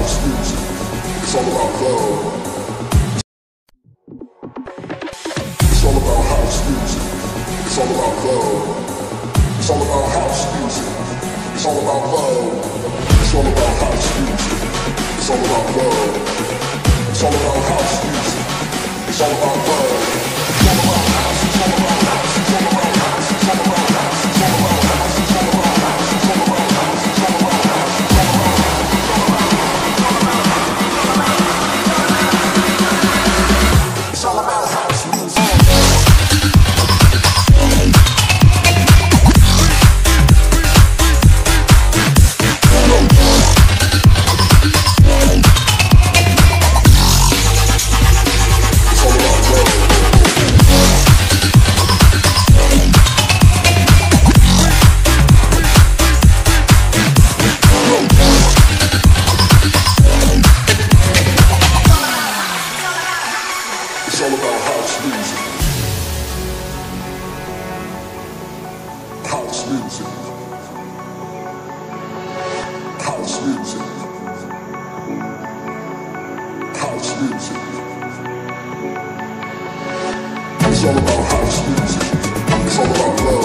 house music. It's all about love. It's all about house music. It's all about love. It's all about house music. It's all about love. It's all about house music. It's all about love. It's all about house music. It's all about love. It's all about house. It's all about house. It's all about house. It's all about house. It's all about house. It's all about house. It's all about house. It's all about house. It's all about house. It's all about house music. It's all about love.